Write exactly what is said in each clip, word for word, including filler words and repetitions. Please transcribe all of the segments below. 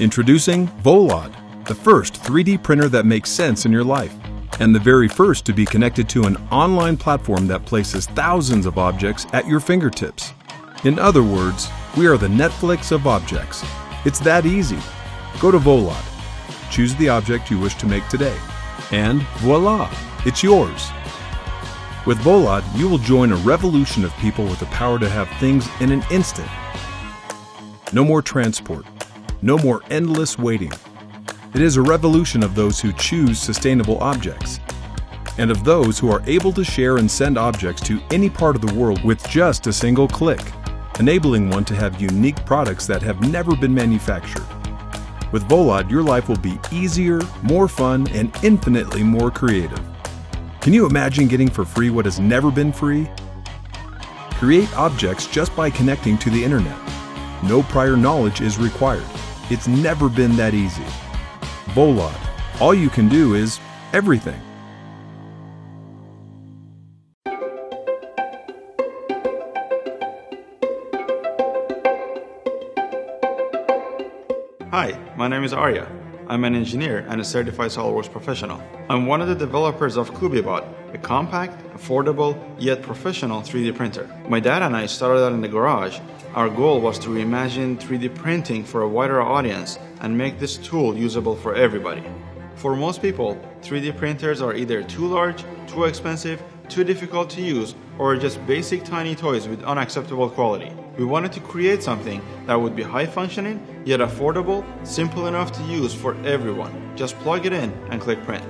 Introducing Voladd, the first three D printer that makes sense in your life, and the very first to be connected to an online platform that places thousands of objects at your fingertips. In other words, we are the Netflix of objects. It's that easy. Go to Voladd, choose the object you wish to make today, and voila, it's yours. With Voladd, you will join a revolution of people with the power to have things in an instant. No more transport, no more endless waiting. It is a revolution of those who choose sustainable objects, and of those who are able to share and send objects to any part of the world with just a single click, enabling one to have unique products that have never been manufactured. With Voladd, your life will be easier, more fun, and infinitely more creative. Can you imagine getting for free what has never been free? Create objects just by connecting to the internet. No prior knowledge is required. It's never been that easy. Voladd. All you can do is everything. Hi, my name is Arya. I'm an engineer and a certified SOLIDWORKS professional. I'm one of the developers of Cubibot, a compact, affordable, yet professional three D printer. My dad and I started out in the garage. Our goal was to reimagine three D printing for a wider audience and make this tool usable for everybody. For most people, three D printers are either too large, too expensive, too difficult to use, or just basic tiny toys with unacceptable quality. We wanted to create something that would be high-functioning, yet affordable, simple enough to use for everyone. Just plug it in and click print.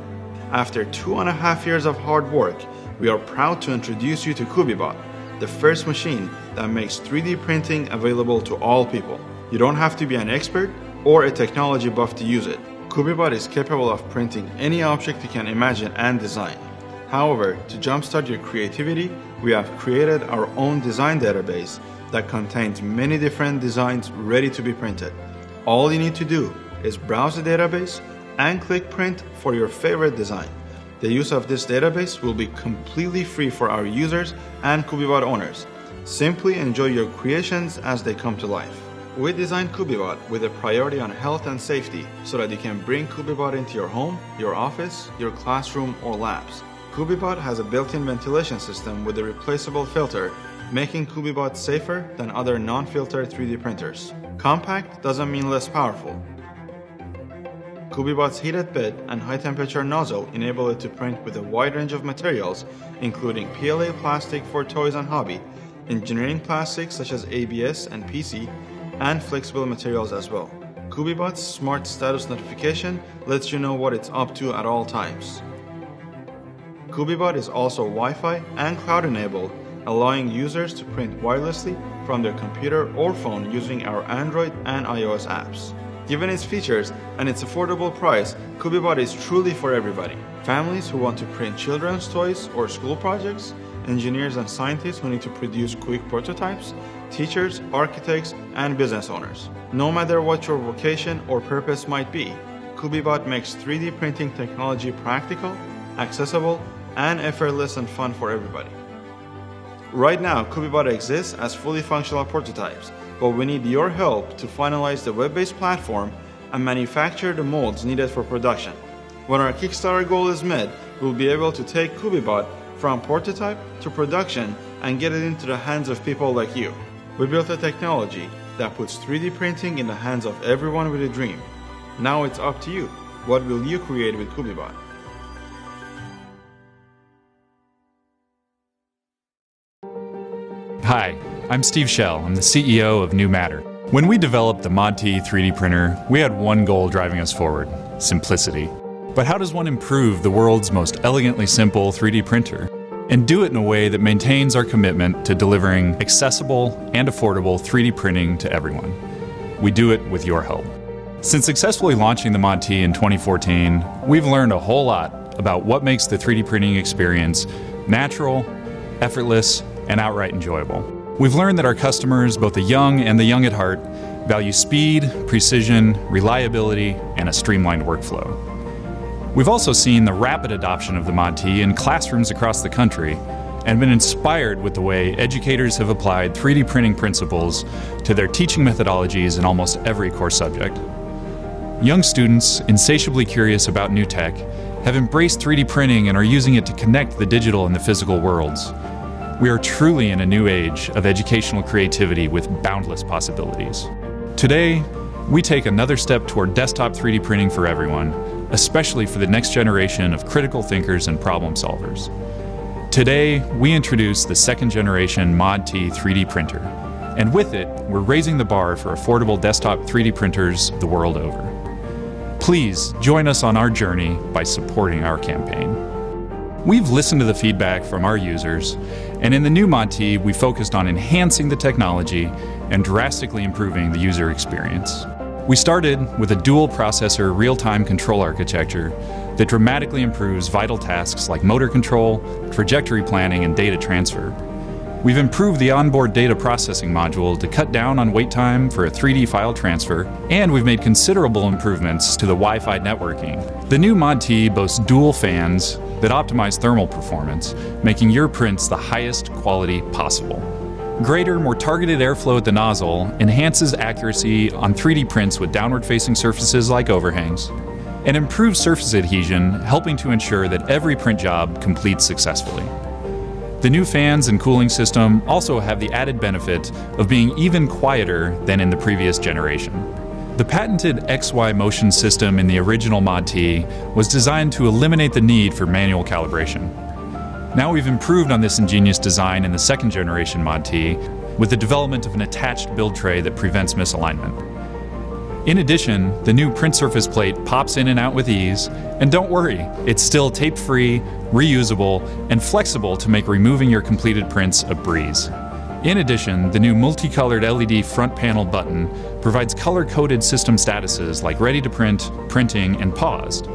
After two and a half years of hard work, we are proud to introduce you to Cubibot, the first machine that makes three D printing available to all people. You don't have to be an expert or a technology buff to use it. Cubibot is capable of printing any object you can imagine and design. However, to jumpstart your creativity, we have created our own design database that contains many different designs ready to be printed. All you need to do is browse the database and click print for your favorite design. The use of this database will be completely free for our users and Cubibot owners. Simply enjoy your creations as they come to life. We designed Cubibot with a priority on health and safety so that you can bring Cubibot into your home, your office, your classroom, or labs. Cubibot has a built-in ventilation system with a replaceable filter, making Cubibot safer than other non-filter three D printers. Compact doesn't mean less powerful. Cubibot's heated bed and high-temperature nozzle enable it to print with a wide range of materials, including P L A plastic for toys and hobby, engineering plastics such as A B S and P C, and flexible materials as well. Cubibot's smart status notification lets you know what it's up to at all times. Cubibot is also Wi-Fi and cloud-enabled, allowing users to print wirelessly from their computer or phone using our Android and iOS apps. Given its features and its affordable price, Cubibot is truly for everybody. Families who want to print children's toys or school projects, engineers and scientists who need to produce quick prototypes, teachers, architects, and business owners. No matter what your vocation or purpose might be, Cubibot makes three D printing technology practical, accessible, and effortless and fun for everybody. Right now, Cubibot exists as fully functional prototypes, but we need your help to finalize the web-based platform and manufacture the molds needed for production. When our Kickstarter goal is met, we'll be able to take Cubibot from prototype to production and get it into the hands of people like you. We built a technology that puts three D printing in the hands of everyone with a dream. Now it's up to you. What will you create with Cubibot? Hi, I'm Steve Schell. I'm the C E O of New Matter. When we developed the M O D T three D printer, we had one goal driving us forward: simplicity. But how does one improve the world's most elegantly simple three D printer and do it in a way that maintains our commitment to delivering accessible and affordable three D printing to everyone? We do it with your help. Since successfully launching the M O D T in twenty fourteen, we've learned a whole lot about what makes the three D printing experience natural, effortless, and outright enjoyable. We've learned that our customers, both the young and the young at heart, value speed, precision, reliability, and a streamlined workflow. We've also seen the rapid adoption of the M O D-t in classrooms across the country and been inspired with the way educators have applied three D printing principles to their teaching methodologies in almost every core subject. Young students, insatiably curious about new tech, have embraced three D printing and are using it to connect the digital and the physical worlds. We are truly in a new age of educational creativity with boundless possibilities. Today, we take another step toward desktop three D printing for everyone, especially for the next generation of critical thinkers and problem solvers. Today, we introduce the second generation mod T three D printer, and with it, we're raising the bar for affordable desktop three D printers the world over. Please join us on our journey by supporting our campaign. We've listened to the feedback from our users, and in the new mod T, we focused on enhancing the technology and drastically improving the user experience. We started with a dual-processor real-time control architecture that dramatically improves vital tasks like motor control, trajectory planning, and data transfer. We've improved the onboard data processing module to cut down on wait time for a three D file transfer, and we've made considerable improvements to the Wi-Fi networking. The new mod T boasts dual fans that optimize thermal performance, making your prints the highest quality possible. Greater, more targeted airflow at the nozzle enhances accuracy on three D prints with downward-facing surfaces like overhangs, and improves surface adhesion, helping to ensure that every print job completes successfully. The new fans and cooling system also have the added benefit of being even quieter than in the previous generation. The patented X Y motion system in the original mod T was designed to eliminate the need for manual calibration. Now we've improved on this ingenious design in the second generation mod T with the development of an attached build tray that prevents misalignment. In addition, the new print surface plate pops in and out with ease, and don't worry, it's still tape-free, reusable, and flexible to make removing your completed prints a breeze. In addition, the new multicolored L E D front panel button provides color-coded system statuses like ready to print, printing, and paused.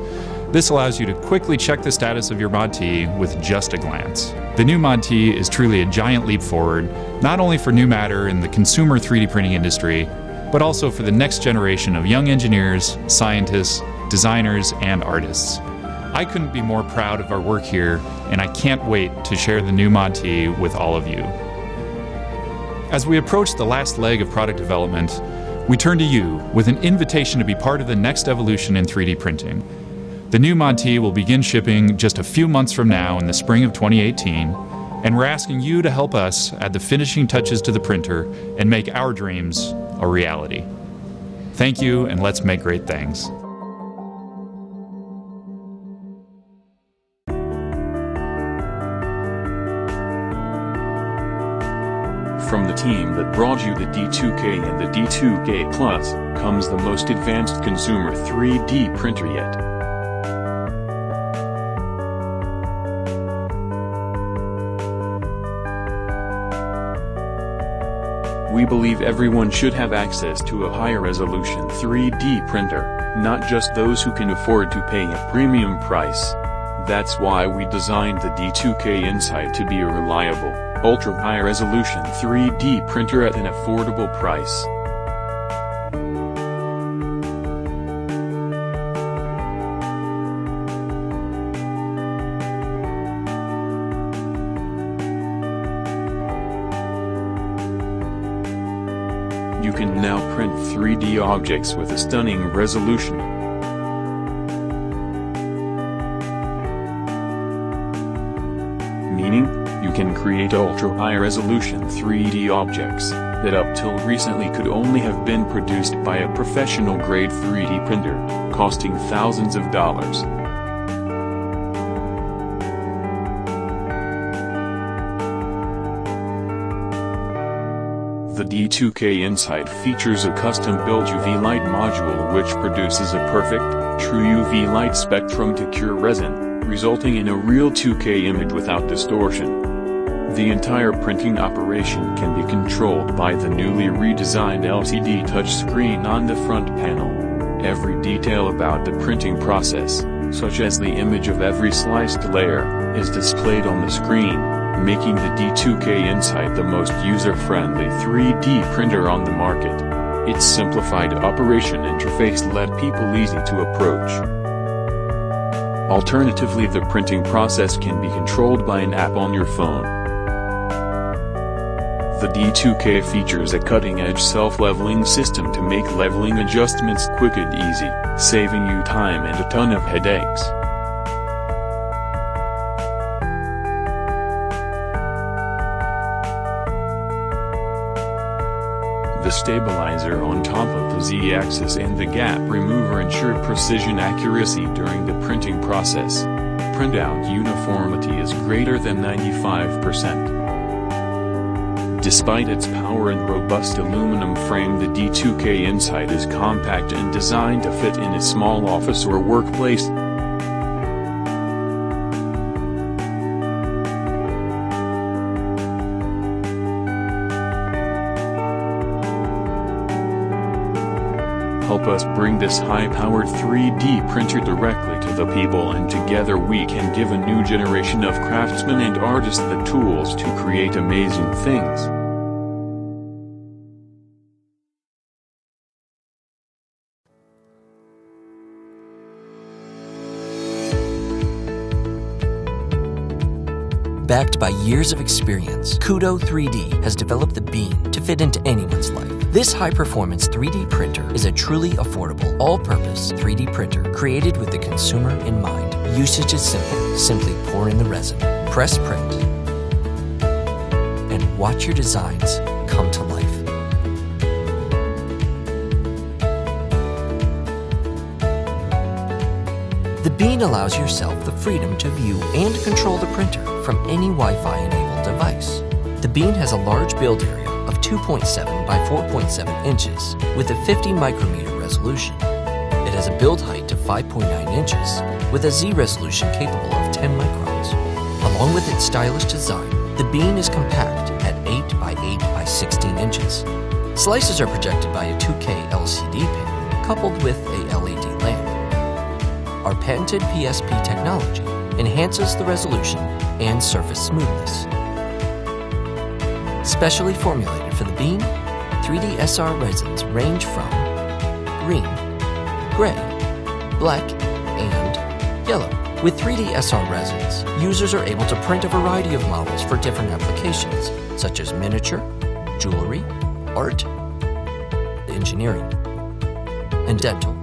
This allows you to quickly check the status of your mod T with just a glance. The new mod T is truly a giant leap forward, not only for New Matter and the consumer three D printing industry, but also for the next generation of young engineers, scientists, designers, and artists. I couldn't be more proud of our work here, and I can't wait to share the new mod T with all of you. As we approach the last leg of product development, we turn to you with an invitation to be part of the next evolution in three D printing. The new mod T will begin shipping just a few months from now in the spring of twenty eighteen, and we're asking you to help us add the finishing touches to the printer and make our dreams a reality. Thank you, and let's make great things. From the team that brought you the D two K and the D two K Plus comes the most advanced consumer three D printer yet. We believe everyone should have access to a higher resolution three D printer, not just those who can afford to pay a premium price. That's why we designed the D two K Insight to be a reliable, ultra-high resolution three D printer at an affordable price. You can now print three D objects with a stunning resolution. Meaning, you can create ultra-high resolution three D objects that up till recently could only have been produced by a professional-grade three D printer, costing thousands of dollars. The D two K Insight features a custom-built U V light module which produces a perfect, true U V light spectrum to cure resin, resulting in a real two K image without distortion. The entire printing operation can be controlled by the newly redesigned L C D touchscreen on the front panel. Every detail about the printing process, such as the image of every sliced layer, is displayed on the screen, making the D two K Insight the most user-friendly three D printer on the market. Its simplified operation interface led people easy to approach. Alternatively, the printing process can be controlled by an app on your phone. The D two K features a cutting-edge self-leveling system to make leveling adjustments quick and easy. saving you time and a ton of headaches. The stabilizer on top of the Z-axis and the gap remover ensure precision accuracy during the printing process. Printout uniformity is greater than ninety-five percent. Despite its power and robust aluminum frame, the D two K Insight is compact and designed to fit in a small office or workplace. Help us bring this high-powered three D printer directly to the people, and together we can give a new generation of craftsmen and artists the tools to create amazing things. Backed by years of experience, Kudo three D has developed the Bean to fit into anyone's life. This high-performance three D printer is a truly affordable, all-purpose three D printer created with the consumer in mind. Usage is simple. Simply pour in the resin, press print, and watch your designs come to life. The Bean allows yourself the freedom to view and control the printer from any Wi-Fi enabled device. The Bean has a large build area of two point seven by four point seven inches with a fifty micrometer resolution. It has a build height of five point nine inches with a Z resolution capable of ten microns. Along with its stylish design, the Bean is compact at eight by eight by sixteen inches. Slices are projected by a two K L C D panel coupled with a L E D lamp. Our patented P S P technology enhances the resolution and surface smoothness. Specially formulated for the Bean, three D S R resins range from green, gray, black, and yellow. With three D S R resins, users are able to print a variety of models for different applications, such as miniature, jewelry, art, engineering, and dental.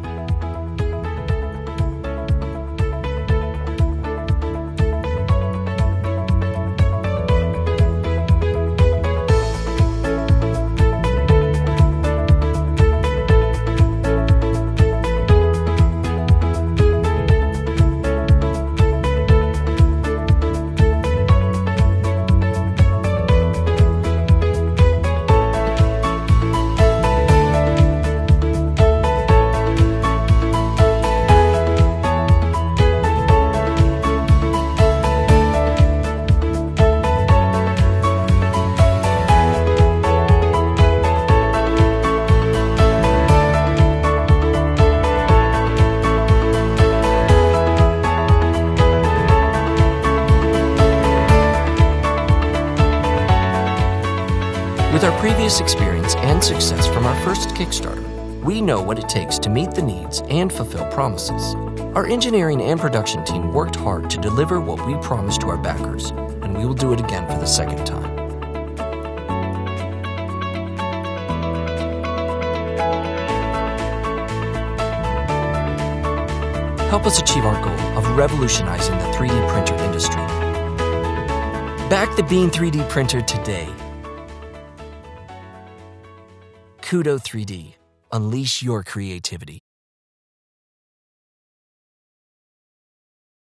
With our previous experience and success from our first Kickstarter, we know what it takes to meet the needs and fulfill promises. Our engineering and production team worked hard to deliver what we promised to our backers, and we will do it again for the second time. Help us achieve our goal of revolutionizing the three D printer industry. Back the Bean three D printer today. Kudo three D. Unleash your creativity.